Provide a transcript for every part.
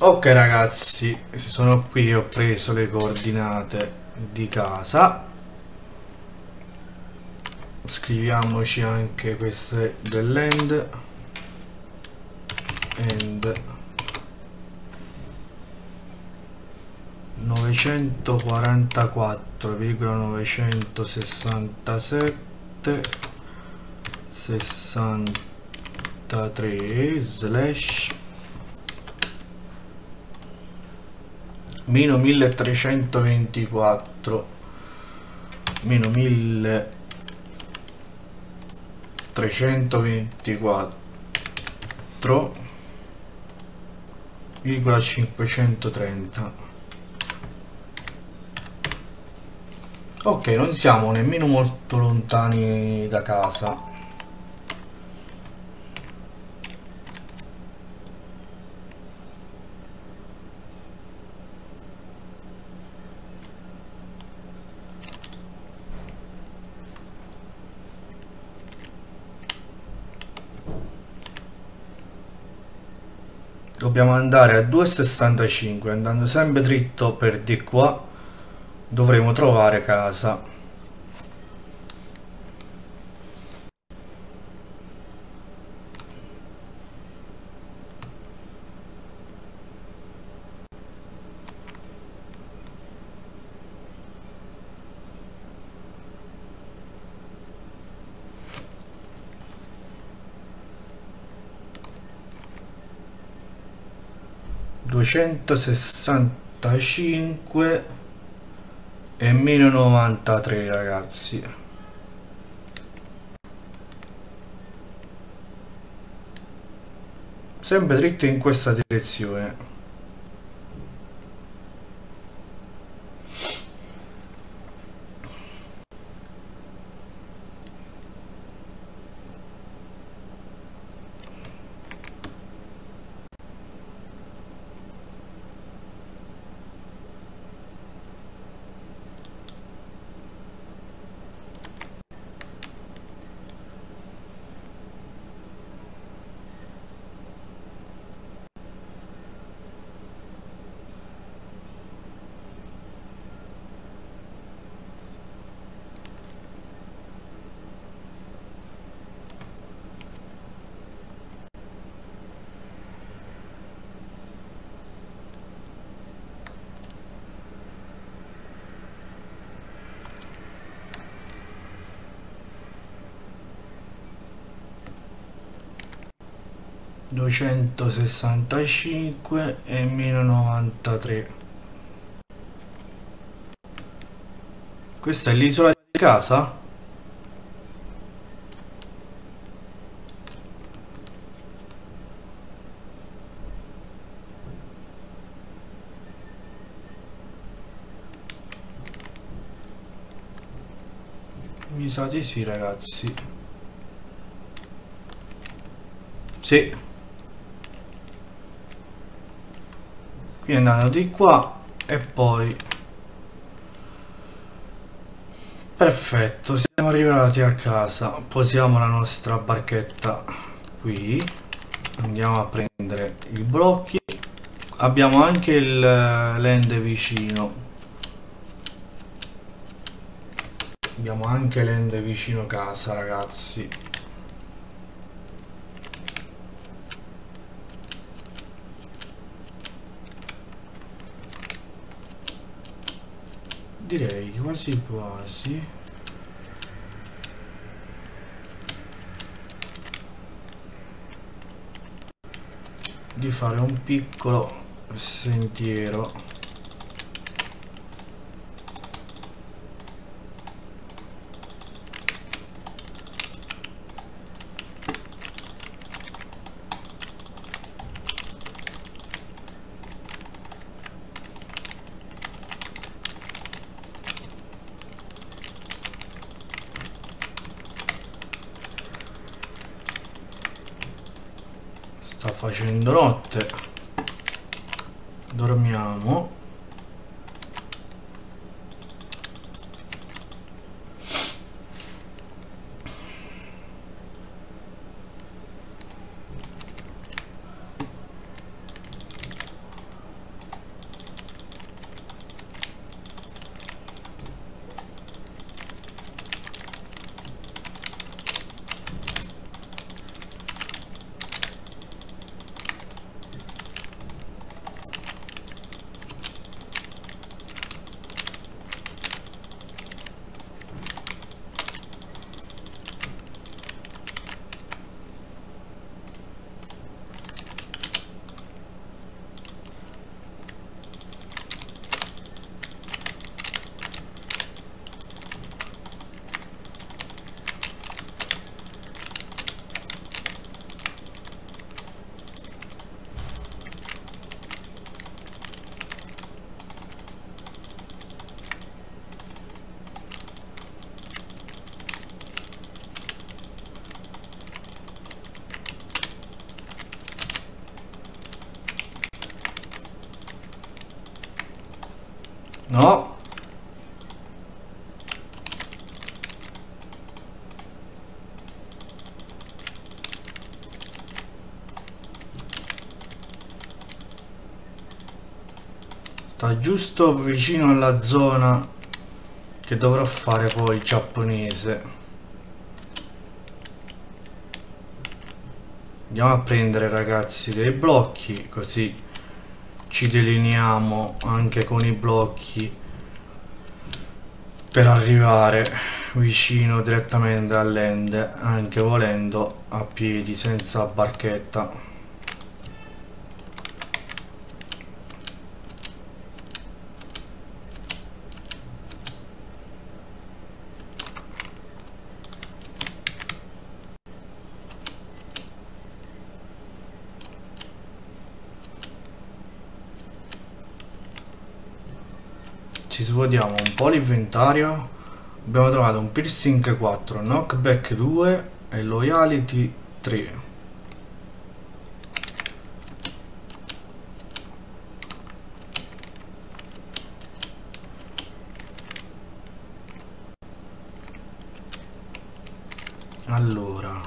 Ok ragazzi, sono qui, ho preso le coordinate di casa. Scriviamoci anche queste dell'end end 944,967,63 slash meno 1324 meno 1324,530. Ok, non siamo nemmeno molto lontani da casa. Dobbiamo andare a 2,65, andando sempre dritto per di qua dovremo trovare casa. (265) e meno 93, ragazzi. Sempre dritto in questa direzione. (265) e meno 93. Questa è l'isola di casa? Mi sa di sì, ragazzi. Sì. Andando di qua e poi perfetto, siamo arrivati a casa. Posiamo la nostra barchetta qui, andiamo a prendere i blocchi. Abbiamo anche il land vicino, abbiamo anche land vicino casa, ragazzi. Direi quasi quasi. Di fare un piccolo sentiero. Sta facendo notte, dormiamo. No. Sta giusto vicino alla zona che dovrò fare poi il giapponese. Andiamo a prendere, ragazzi, dei blocchi, così ci delineiamo anche con i blocchi per arrivare vicino direttamente all'end, anche volendo a piedi, senza barchetta. Svuotiamo un po' l'inventario. Abbiamo trovato un piercing 4, knockback 2 e loyalty 3. Allora,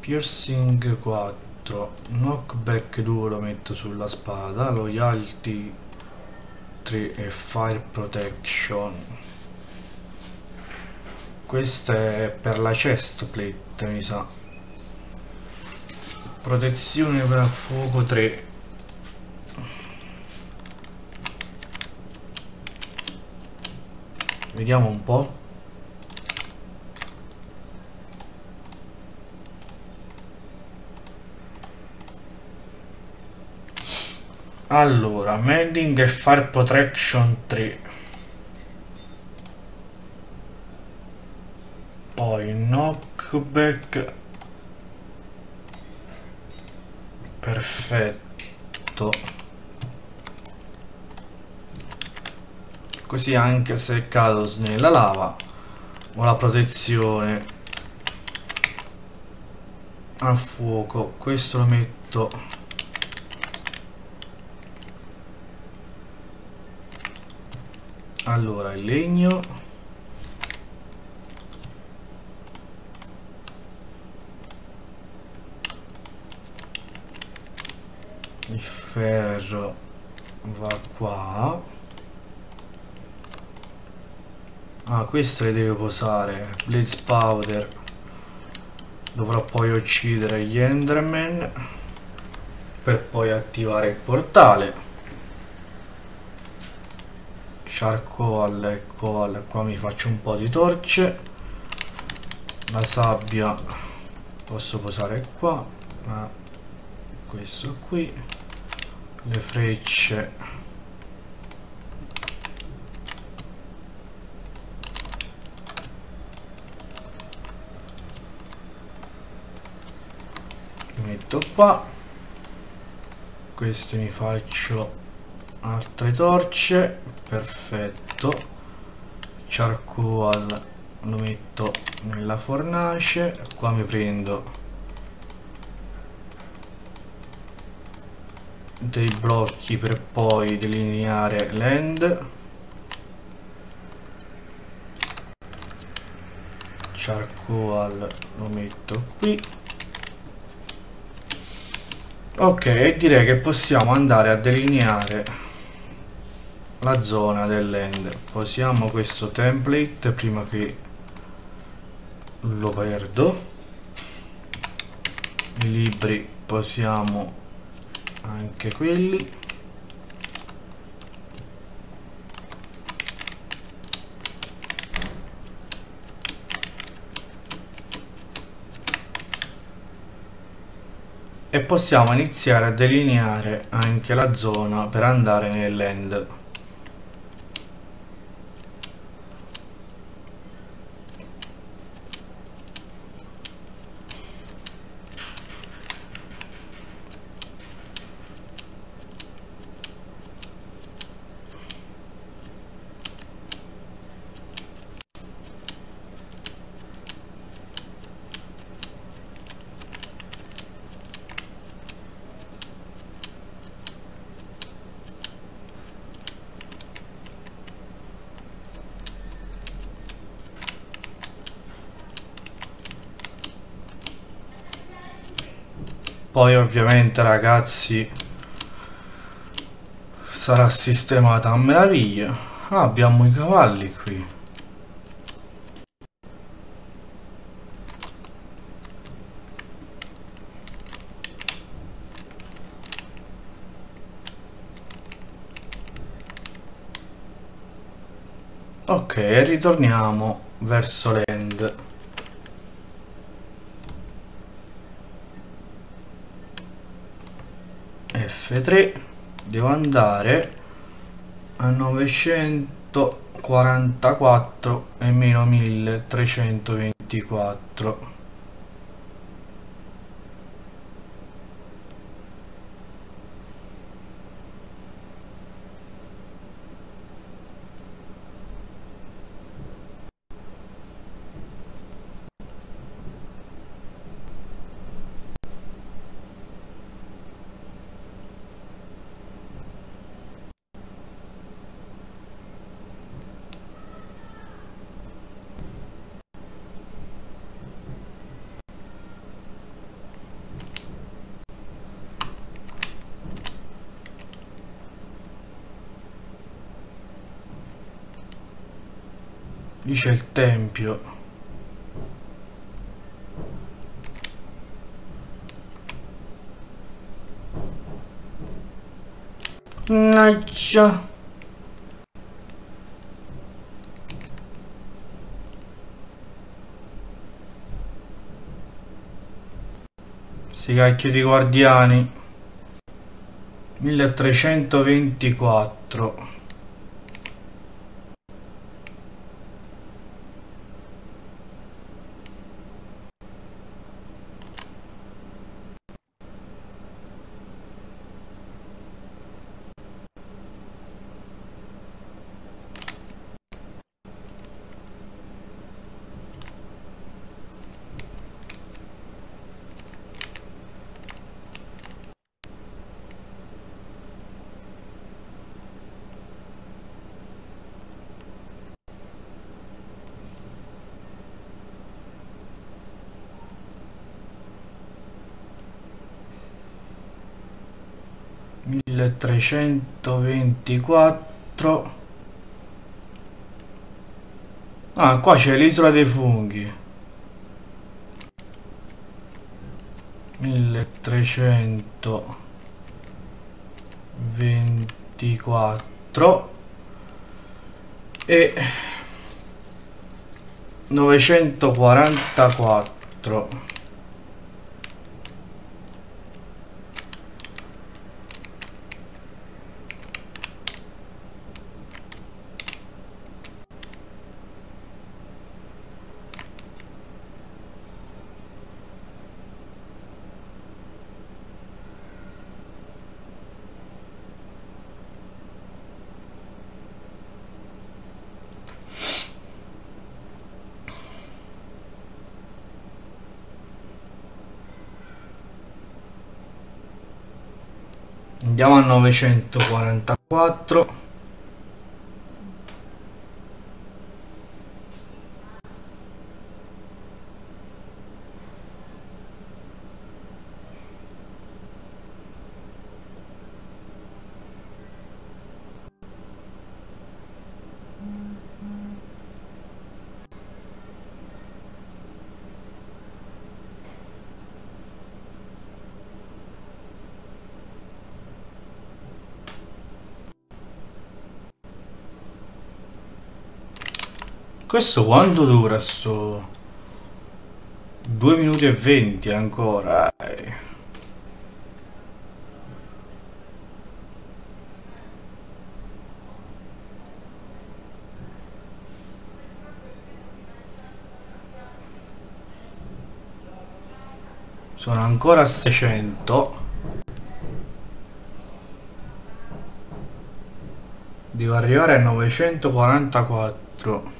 piercing 4, knockback 2 lo metto sulla spada, loyalty e fire protection. Questa è per la chest plate, mi sa. Protezione per fuoco 3. Vediamo un po'. Allora, mending e fire protection 3. Poi knockback. Perfetto. Così anche se cado nella lava ho la protezione a fuoco. Questo lo metto allora il legno, il ferro va qua. Ah, queste le devo posare. Blaze powder, dovrò poi uccidere gli enderman per poi attivare il portale. Charcoal, ecco qua, mi faccio un po' di torce. La sabbia posso posare qua, ma questo qui, le frecce le metto qua. Queste mi faccio altre torce, perfetto. Charcoal lo metto nella fornace. Qua mi prendo dei blocchi per poi delineare l'end. Charcoal lo metto qui. Ok, e direi che possiamo andare a delineare la zona dell'end. Posiamo questo template prima che lo perdo. I libri posiamo anche quelli. E possiamo iniziare a delineare anche la zona per andare nell'end. Poi ovviamente, ragazzi, sarà sistemata a meraviglia. Ah, abbiamo i cavalli qui. Ok, ritorniamo verso l'end. F3. Devo andare a 944 e meno 1324. Lì c'è il tempio. Naccia. Si cacchio di guardiani. 1324. (1324). Ah, qua c'è l'isola dei funghi. 1324 e 944. Andiamo a 944. Questo quanto dura sto? 2 minuti e 20 ancora. Sono ancora a 600. Devo arrivare a 944.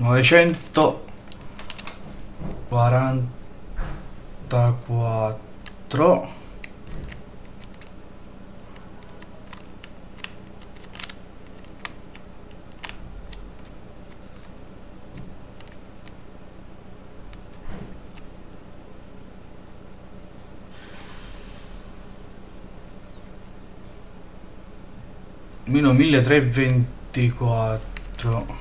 944 meno 1324.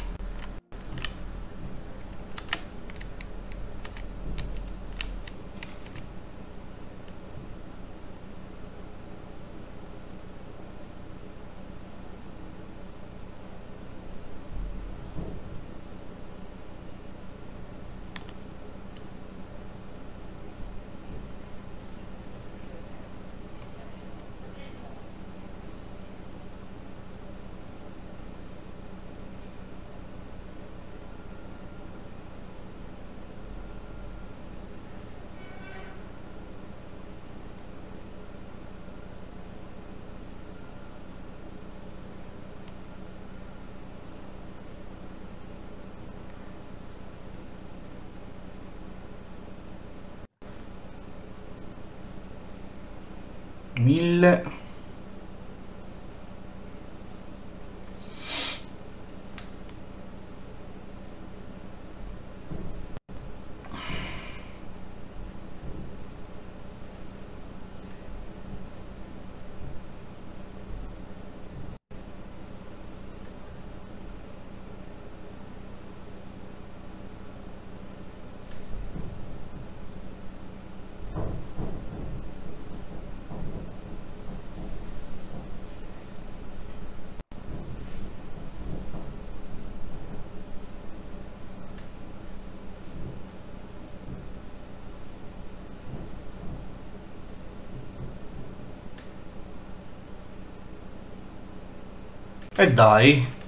E dai.